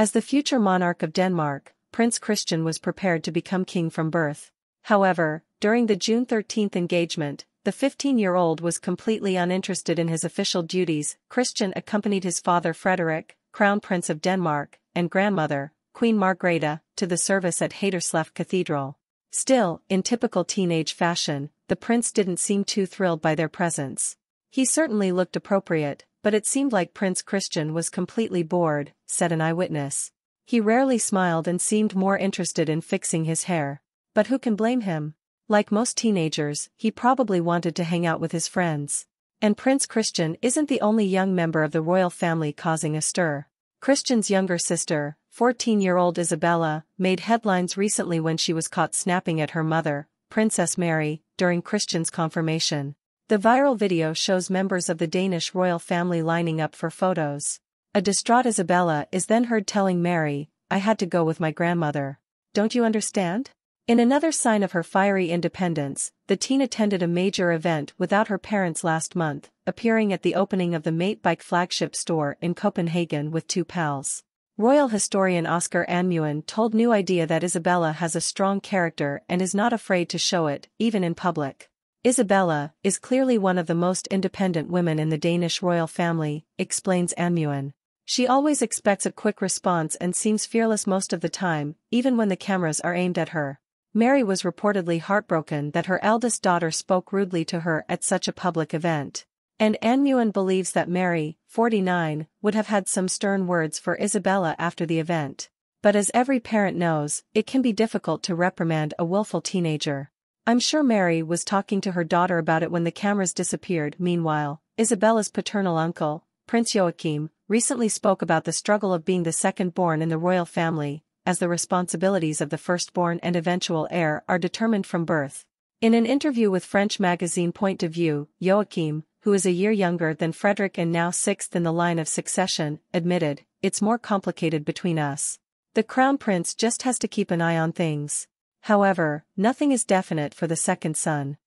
As the future monarch of Denmark, Prince Christian was prepared to become king from birth. However, during the June 13 engagement, the 15-year-old was completely uninterested in his official duties. Christian accompanied his father Frederick, Crown Prince of Denmark, and grandmother, Queen Margrethe, to the service at Haderslev Cathedral. Still, in typical teenage fashion, the prince didn't seem too thrilled by their presence. He certainly looked appropriate, but it seemed like Prince Christian was completely bored, said an eyewitness. He rarely smiled and seemed more interested in fixing his hair. But who can blame him? Like most teenagers, he probably wanted to hang out with his friends. And Prince Christian isn't the only young member of the royal family causing a stir. Christian's younger sister, 14-year-old Isabella, made headlines recently when she was caught snapping at her mother, Princess Mary, during Christian's confirmation. The viral video shows members of the Danish royal family lining up for photos. A distraught Isabella is then heard telling Mary, "I had to go with my grandmother. Don't you understand?" In another sign of her fiery independence, the teen attended a major event without her parents last month, appearing at the opening of the Mate Bike flagship store in Copenhagen with two pals. Royal historian Oscar Anmuin told New Idea that Isabella has a strong character and is not afraid to show it, even in public. Isabella is clearly one of the most independent women in the Danish royal family, explains Anmuin. She always expects a quick response and seems fearless most of the time, even when the cameras are aimed at her. Mary was reportedly heartbroken that her eldest daughter spoke rudely to her at such a public event. And Anmuin believes that Mary, 49, would have had some stern words for Isabella after the event. But as every parent knows, it can be difficult to reprimand a willful teenager. I'm sure Mary was talking to her daughter about it when the cameras disappeared. Meanwhile, Isabella's paternal uncle, Prince Joachim, recently spoke about the struggle of being the second-born in the royal family, as the responsibilities of the firstborn and eventual heir are determined from birth. In an interview with French magazine Point de Vue, Joachim, who is a year younger than Frederick and now sixth in the line of succession, admitted, "It's more complicated between us. The Crown Prince just has to keep an eye on things." However, nothing is definite for the second son.